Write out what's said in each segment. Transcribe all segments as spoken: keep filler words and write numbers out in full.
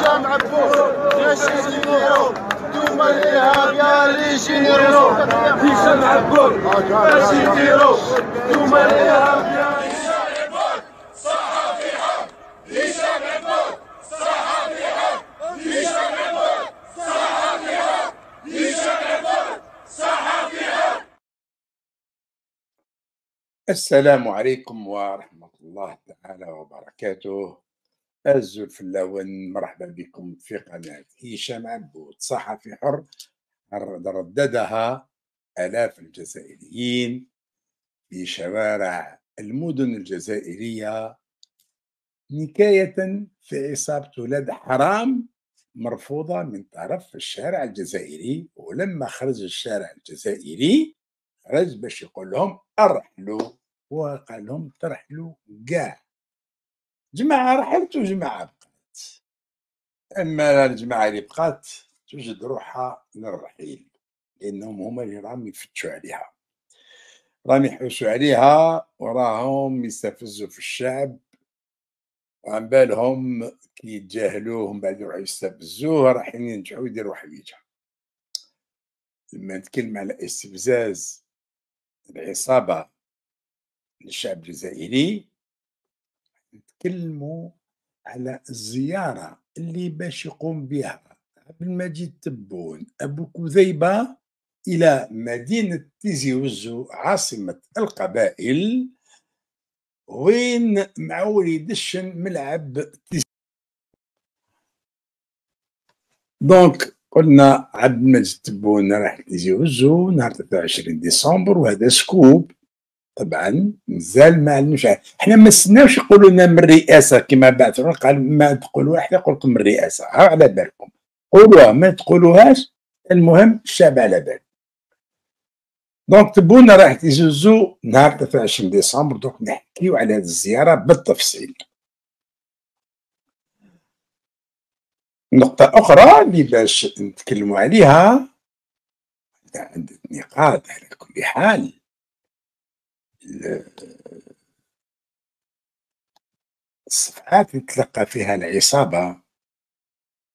هشام عبود تشيل نيرو دوما الإرهاب يا اللي يشيلو هشام عبود تشيل نيرو دوما الإرهاب يا هشام عبود صحفي حق هشام عبود صحفي حق هشام عبود صحفي حق هشام عبود صحفي حق. السلام عليكم ورحمة الله تعالى وبركاته. الزلفلاون مرحبا بكم في قناة هشام عبود صحفي حر رددها آلاف الجزائريين في شوارع المدن الجزائرية نكاية في إصابة ولد حرام مرفوضة من طرف الشارع الجزائري. ولما خرج الشارع الجزائري خرج باش يقول لهم ارحلوا، وقال لهم ترحلوا كاع. جماعة رحلت وجماعة بقات، أما الجماعة اللي بقات توجد روحها للرحيل لأنهم هما اللي راهم يفتشوا عليها، راهم يحوسوا عليها وراهم يستفزوا في الشعب، وعن بالهم كي يتجاهلوهم بعد يروحوا يستفزوه راحين ينجحوا يديروا حويجة. لما نتكلم على استفزاز العصابة للشعب الجزائري نتكلموا على الزيارة اللي باش يقوم بها عبد المجيد تبون أبو كذيبة إلى مدينة تيزي وزو عاصمة القبائل، وين معول يدشن ملعب تيزي. دونك قلنا عبد المجيد تبون راح تيزي وزو نهار ثلاثة وعشرين ديسمبر، وهذا سكوب طبعا مازال ما علمناش. احنا ما استناوش يقولوا لنا من الرئاسه كما بعثوا، قال ما تقولوا احنا نقول لكم من الرئاسه، ها على بالكم قولوها ما تقولوهاش، المهم الشعب على باله. دونك تبونا راح تيزوزو نهار ثلاثة وعشرين ديسمبر. دونك نحكيو على هذه الزياره بالتفصيل. نقطه اخرى اللي باش نتكلموا عليها عندنا نقاط على كل حال. الصفحات اللي تلقى فيها العصابة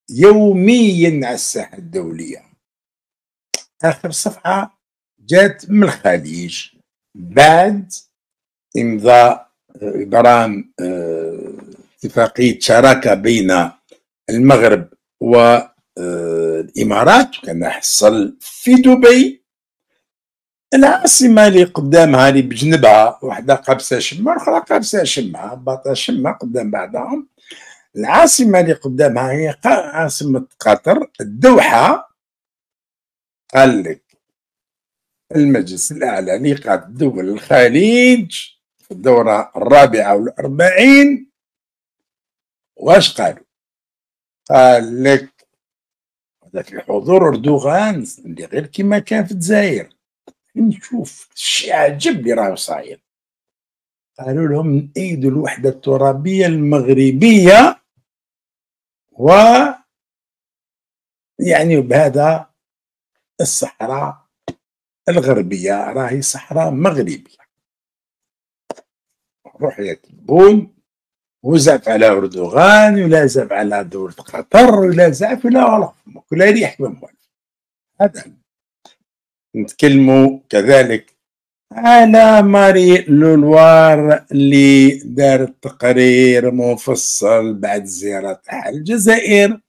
يوميا على الساحة الدولية. آخر صفحة جات من الخليج بعد إمضاء إبرام اتفاقية شراكة بين المغرب والإمارات، وكان حصل في دبي العاصمة اللي قدامها اللي بجنبها وحدة قابسة شمة والأخرى قابسة شمة، باطا شمة قدام بعضهم. العاصمة اللي قدامها هي عاصمة قطر الدوحة. قال لك المجلس الأعلى لقاء دول الخليج في الدورة الرابعة والأربعين، واش قالوا؟ قال لك هذا في حضور أردوغان اللي غير كما كان في الجزائر، نشوف الشيء عجب اللي راه صاير. قالوا لهم نأيدوا الوحدة الترابية المغربية، و يعني بهذا الصحراء الغربية راهي صحراء مغربية. روح يا تبون وزعف على أردوغان ولا زعف على دولة قطر ولا زعف ولا والله ولا ريح من والو. هذا نتكلموا كذلك على ماري لونوار اللي دارت تقرير مفصل بعد زيارتها الجزائر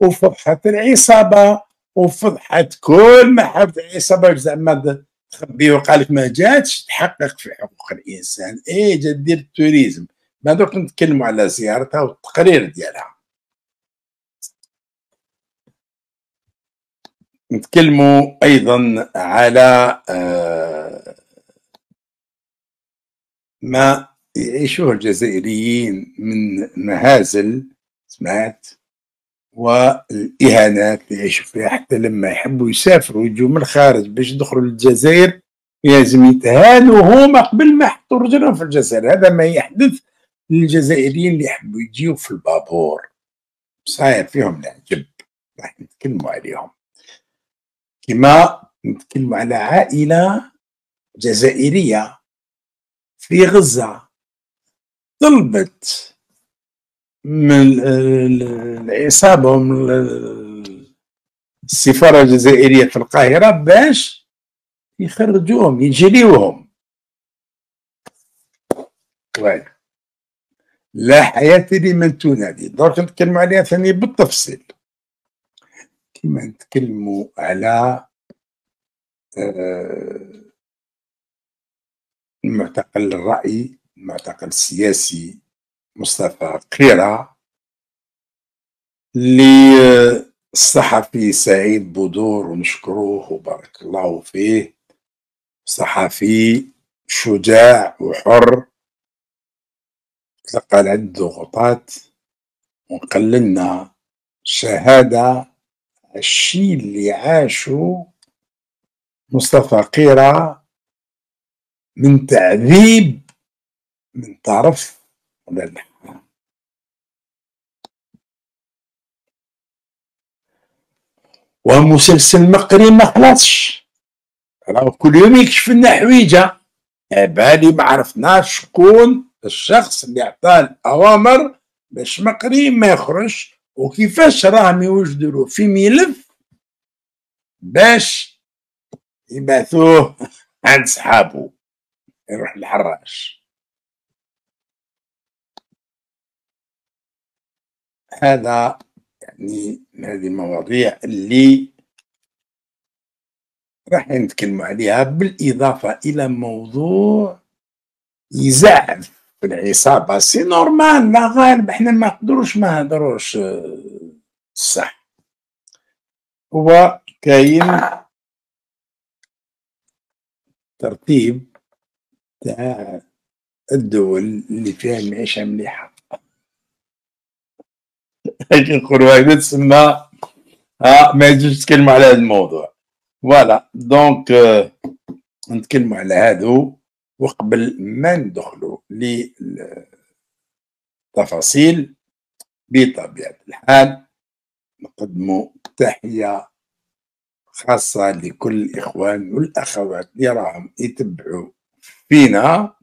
وفضحت العصابه وفضحت كل ما حبت العصابه، زعما تخبي وقالك ما جاتش تحقق في حقوق الانسان، ايه جات دير التوريزم. ما دوك نتكلموا على زيارتها والتقرير ديالها. نتكلموا أيضا على ما يعيشوه الجزائريين من مهازل سمعت والإهانات اللي يعيشوا فيها، حتى لما يحبوا يسافروا ويجوا من الخارج باش يدخلوا للجزائر لازم يتهانوا هما قبل ما يحطوا رجلهم في الجزائر. هذا ما يحدث للجزائريين اللي يحبوا يجيوا في البابور، صاير فيهم العجب راح نتكلموا عليهم. كما نتكلم على عائلة جزائرية في غزة طلبت من العصابه من السفاره الجزائريه في القاهره باش يخرجوهم يجريوهم. لا حياه لمن تنادي. درك نتكلموا عليها ثاني بالتفصيل كيما نتكلموا على المعتقل الرأي، المعتقل السياسي مصطفى قيرا، للصحفي سعيد بودور ونشكروه وبارك الله فيه، صحفي شجاع وحر تلقى عدة ضغوطات ونقللنا شهادة الشي اللي عاشوا مصطفى قيرا من تعذيب من طرف ولا لا. ومسلسل مقري ما خلصش، راه كل يوم يكشف لنا حويجه، عبالي ما عرفناش شكون الشخص اللي عطاه الاوامر باش مقري ما يخرج وكيفاش راهم يوجدوا له في ملف باش يبعثوه عند صحابه يروح للحراش. هذا يعني هذه المواضيع اللي راح نتكلموا عليها، بالاضافه الى موضوع يزعل في العصابه سي نورمال، لا غالب احنا ما نقدروش ما نهضروش صح. هو كاين ترتيب تاع الدول اللي فيها المعيشه مليحه، لكن نقولوا هكذا تسمى ما يجوش نتكلموا على هذا الموضوع. فوالا دونك نتكلموا على هادو، وقبل ما ندخلوا للتفاصيل بطبيعه الحال نقدموا تحيه خاصه لكل الاخوان والاخوات اللي راهم يتبعوا فينا،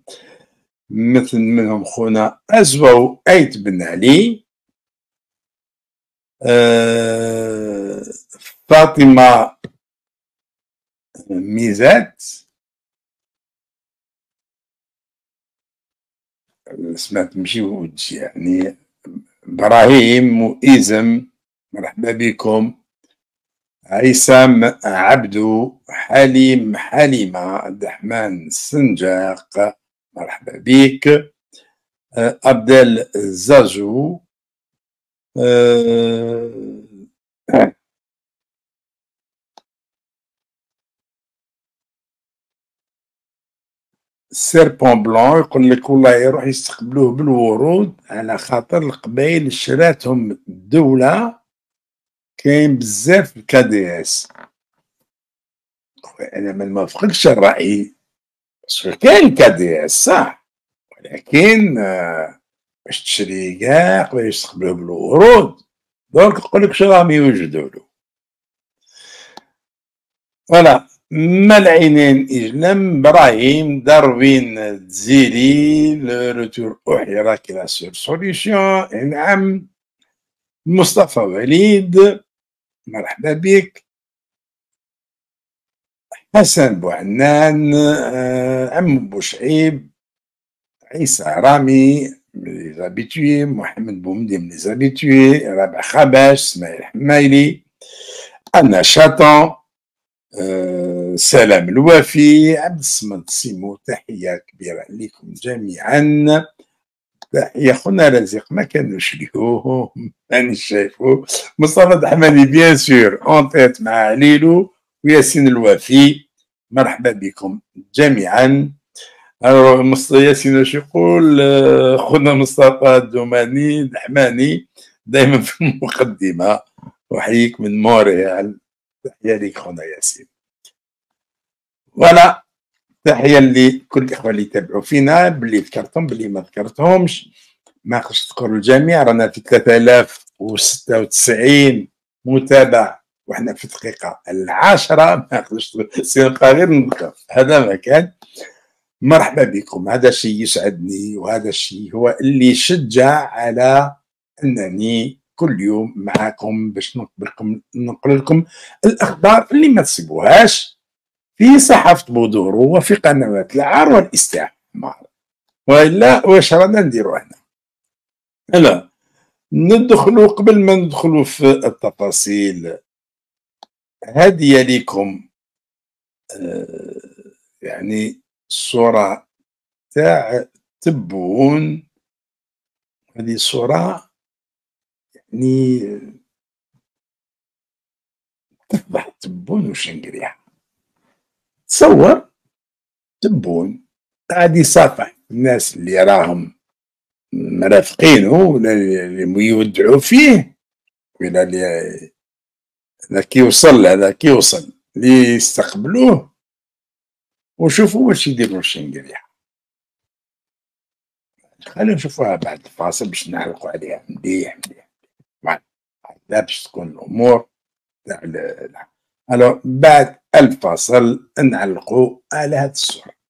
مثل منهم خونا أزو أيت بن علي، أه فاطمة ميزات اسمها تمشي وتجي، يعني إبراهيم وإزم مرحبا بكم، عصام عبدو، حليم حليمة، عبد الرحمن السنجاق مرحبا بك، أبدال زاجو، أه سيربون بلون يقول لك والله يروح يستقبلوه بالورود على خاطر القبائل اللي شراتهم الدولة كاين بزاف الكا دي اس. انا ما نوافقكش الراي باسكو كاين الكا دي اس صح، ولكن باش تشري كاع قبل يستقبلوه بالورود دونك نقولك شنو راهم يوجدولو. فوالا ما العينين اجلم، ابراهيم داروين تزيري لو روتور اوحيرا كي لا سور سوليسيون، نعم مصطفى وليد مرحبا بك، حسن بوعنان، عم بوشعيب، عيسى رامي من ليزابيتوي، محمد بومدي من ليزابيتوي، رابع خباش، اسماعيل حمايلي، انا شاطون، أه سلام الوفي، عبد الصمد سيمو، تحيه كبيره لكم جميعا. يا خونا رزيق ما كانوش ليهو ماني شايفو، مصطفى الحماني بيان سور اونتيت مع عليلو وياسين الوفي مرحبا بكم جميعا. ياسين واش يقول خونا مصطفى الدوماني الحماني دائما في المقدمه، وحييك من موريال، تحيه ليك خونا ياسين. فوالا تحيه لكل الاخوه اللي تابعوا فينا، باللي ذكرتهم باللي ما ذكرتهمش ما نقدرش نذكر الجميع، رانا في ثلاثة آلاف وستة وتسعين متابع وحنا في الدقيقه العاشره، ما نقدرش سينبقى غير نذكر هذا ما كان. مرحبا بكم، هذا الشيء يسعدني وهذا الشيء هو اللي شجع على انني كل يوم معاكم باش نقول لكم الاخبار اللي ما تصيبوهاش في صحافه بودور وفي قنوات العار والاستعمار، والا واش رانا نديرو هنا؟ لا ندخلوا قبل ما ندخلوا في التفاصيل هادية ليكم آه يعني الصورة تاع تبون. هذه صورة يعني تفضح تبون وش نقريها. تصور تبون قاعد يصافح الناس اللي راهم مرافقينه ولا اللي يودعوا فيه ولا اللي هذا كيوصل هذا كيوصل اللي يستقبلوه، وشوفوا واش يديروا الشنقريحة. خلينا نشوفوها بعد الفاصل باش نعلقوا عليها مليح مليح مليح هكذا باش تكون الامور تاع الو. بعد الفاصل نعلقوا على هاد الصورة.